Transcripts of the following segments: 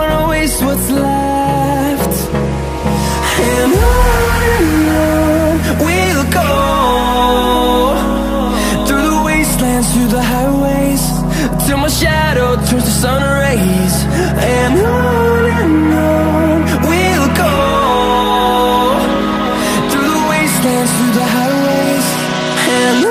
wanna waste what's left. And on we'll go, through the wastelands, through the highways, till my shadow turns to sun rays. And on we'll go, through the wastelands, through the highways, and on.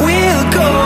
we'll go.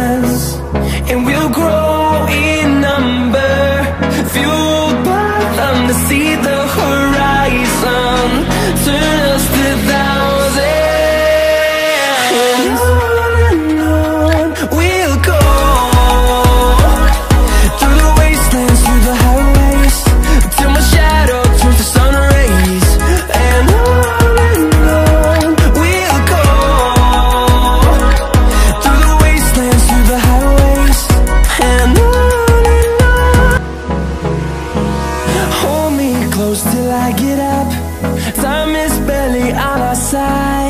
close till I get up. Time is barely on our side.